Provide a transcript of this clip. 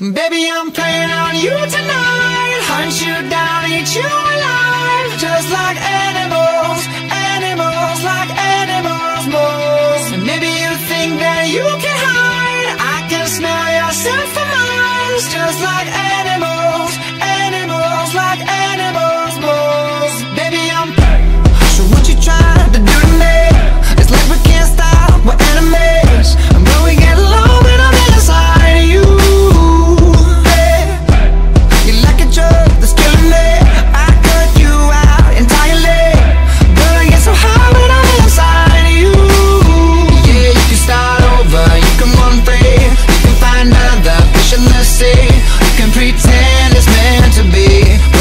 Baby, I'm playing on you tonight. Hunt you down, eat you alive. Just like animals, animals, like animals, moles. And maybe you think that you can hide. I can smell yourself for miles. Just like animals, animals, like animals, moles. Baby, I'm playing. So what you trying to do to me? It's like we can't stop, we're enemies. And when we get alone, then I'm inside of you. You can pretend it's meant to be.